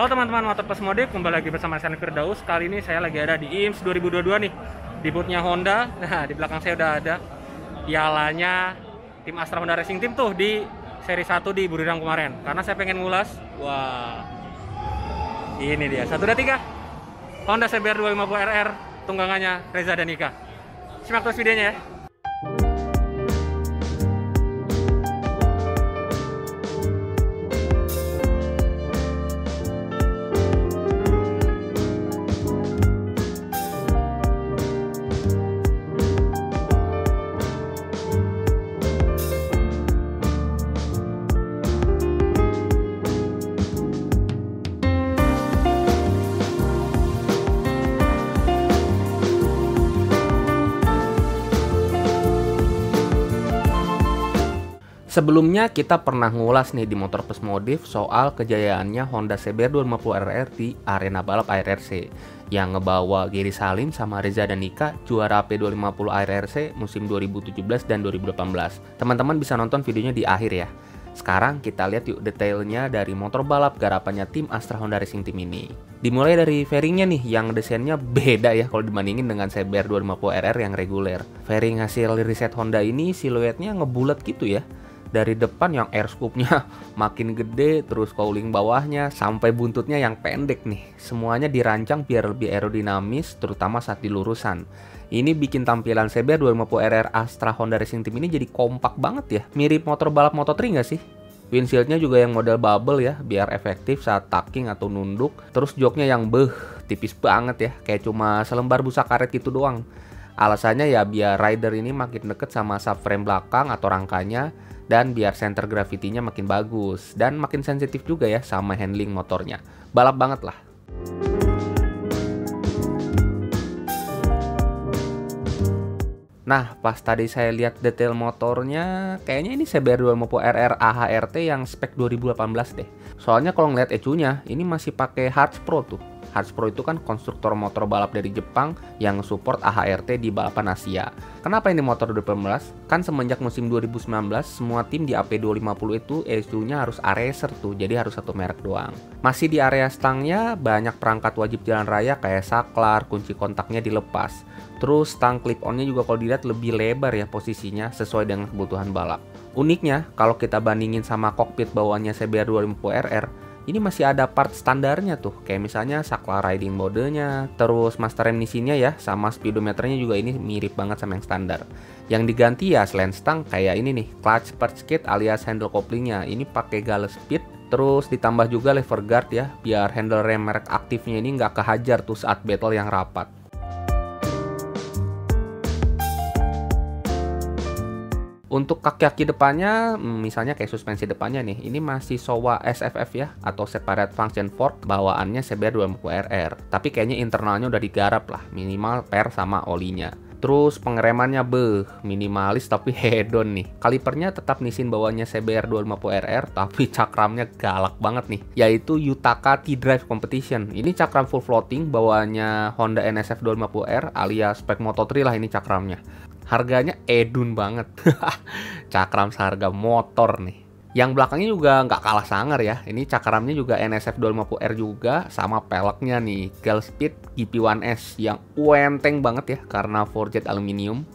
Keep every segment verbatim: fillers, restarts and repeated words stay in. Halo teman-teman Motor Plus Modif, kembali lagi bersama Reyhan Firdaus. Kali ini saya lagi ada di I M S dua ribu dua puluh dua nih, di boothnya Honda. Nah, di belakang saya udah ada pialanya tim Astra Honda Racing Team tuh di seri satu di Buriram kemarin. Karena saya pengen ngulas, wah ini dia, satu dua tiga Honda C B R dua lima nol R R tunggangannya Rheza Danica. Simak terus videonya ya. Sebelumnya kita pernah ngulas nih di Motor Plus Modif soal kejayaannya Honda C B R dua lima nol R R di arena balap A R R C yang ngebawa Giri Salim sama Rheza Danica juara A P dua lima nol A R R C musim dua ribu tujuh belas dan dua ribu delapan belas. Teman-teman bisa nonton videonya di akhir ya. Sekarang kita lihat yuk detailnya dari motor balap garapannya tim Astra Honda Racing Team ini. Dimulai dari fairingnya nih yang desainnya beda ya kalau dibandingin dengan C B R dua lima nol R R yang reguler. Fairing hasil riset Honda ini siluetnya ngebulat gitu ya. Dari depan yang air scoop-nya makin gede, terus cowling bawahnya sampai buntutnya yang pendek nih. Semuanya dirancang biar lebih aerodinamis, terutama saat di lurusan. Ini bikin tampilan C B R dua lima nol R R Astra Honda Racing Team ini jadi kompak banget ya. Mirip motor balap Moto tiga nggak sih? Windshield-nya juga yang model bubble ya, biar efektif saat tucking atau nunduk. Terus joknya yang beh, tipis banget ya, kayak cuma selembar busa karet gitu doang. Alasannya ya biar rider ini makin deket sama subframe belakang atau rangkanya, dan biar center gravity-nya makin bagus dan makin sensitif juga ya sama handling motornya. Balap banget lah. Nah, pas tadi saya lihat detail motornya, kayaknya ini C B R dua lima nol R R A H R T yang spek dua ribu delapan belas deh. Soalnya kalau ngeliat ecunya, ini masih pakai HARC-PRO tuh. HARC-PRO itu kan konstruktor motor balap dari Jepang yang support A H R T di balapan Asia. Kenapa ini motor dua ribu delapan belas? Kan semenjak musim dua ribu sembilan belas semua tim di A P dua lima nol itu E C U-nya harus aRacer tuh, jadi harus satu merek doang. Masih di area stangnya banyak perangkat wajib jalan raya kayak saklar, kunci kontaknya dilepas. Terus stang clip-onnya juga kalau dilihat lebih lebar ya posisinya sesuai dengan kebutuhan balap. Uniknya kalau kita bandingin sama kokpit bawaannya C B R dua lima nol R R, ini masih ada part standarnya tuh, kayak misalnya saklar riding modenya, terus master rem Nissin-nya ya, sama speedometernya juga ini mirip banget sama yang standar. Yang diganti ya selain stang kayak ini nih, clutch perch kit alias handle couplingnya, ini pakai Gale Speed, terus ditambah juga lever guard ya, biar handle rem merek aktifnya ini nggak kehajar tuh saat battle yang rapat. Untuk kaki-kaki depannya, misalnya kayak suspensi depannya nih, ini masih Showa S F F ya, atau Separate Function Fork, bawaannya C B R dua lima nol R R. Tapi kayaknya internalnya udah digarap lah, minimal per sama olinya. Terus pengeremannya beh, minimalis tapi hedon nih. Kalipernya tetap Nissin bawaannya C B R dua lima nol R R, tapi cakramnya galak banget nih, yaitu Yutaka T-Drive Competition. Ini cakram full floating, bawaannya Honda N S F dua lima nol R, alias spek Moto tiga lah ini cakramnya. Harganya edun banget. Cakram seharga motor nih. Yang belakangnya juga nggak kalah sangar ya. Ini cakramnya juga N S F dua lima nol R juga, sama peleknya nih Gelspeed G P one S yang uenteng banget ya karena forged aluminium.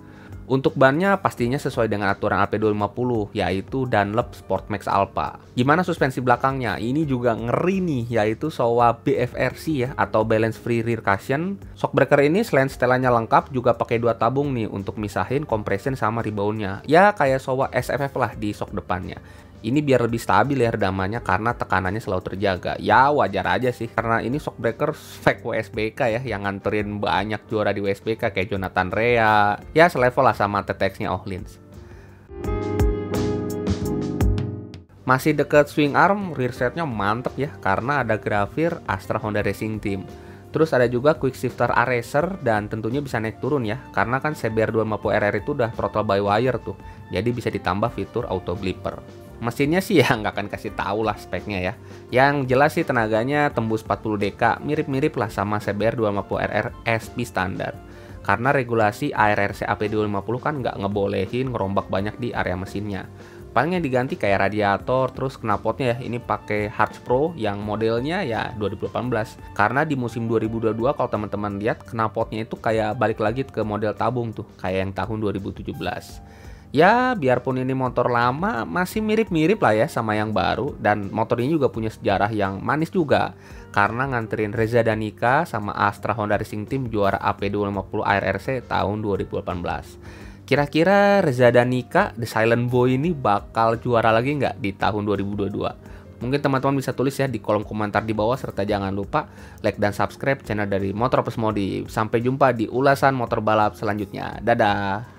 Untuk bannya pastinya sesuai dengan aturan A P dua lima nol yaitu Dunlop Sportmax Alpha. Gimana suspensi belakangnya? Ini juga ngeri nih, yaitu Showa B F R C ya, atau Balance Free Rear Cushion. Shock breaker ini selain setelannya lengkap juga pakai dua tabung nih untuk misahin compression sama reboundnya. Ya kayak Showa S F F lah di shock depannya. Ini biar lebih stabil ya redamannya karena tekanannya selalu terjaga. Ya wajar aja sih karena ini shock breaker spek W S B K ya, yang nganterin banyak juara di W S B K kayak Jonathan Rea. Ya selevel lah sama T T X-nya Ohlins. Masih deket swing arm, rear setnya mantep ya karena ada grafir Astra Honda Racing Team. Terus ada juga quick shifter aRacer dan tentunya bisa naik turun ya, karena kan C B R dua lima nol R R itu udah throttle by wire tuh, jadi bisa ditambah fitur auto blipper. Mesinnya sih ya nggak akan kasih tahu lah speknya ya. Yang jelas sih tenaganya tembus empat puluh D K, mirip-mirip lah sama C B R dua lima nol R R S P standar. Karena regulasi A R R C A P dua lima nol kan nggak ngebolehin ngerombak banyak di area mesinnya. paling yang diganti kayak radiator, terus knalpotnya ya. Ini pakai HARC-PRO yang modelnya ya dua ribu delapan belas. Karena di musim dua ribu dua puluh dua kalau teman-teman lihat knalpotnya itu kayak balik lagi ke model tabung tuh, kayak yang tahun dua ribu tujuh belas. Ya biarpun ini motor lama masih mirip-mirip lah ya sama yang baru. Dan motor ini juga punya sejarah yang manis juga, karena nganterin Rheza Danica sama Astra Honda Racing Team juara A P dua lima nol aRRC tahun dua ribu delapan belas. Kira-kira Rheza Danica The Silent Boy ini bakal juara lagi nggak di tahun dua ribu dua puluh dua? Mungkin teman-teman bisa tulis ya di kolom komentar di bawah. Serta jangan lupa like dan subscribe channel dari Motor Plus Modif. Sampai jumpa di ulasan motor balap selanjutnya. Dadah!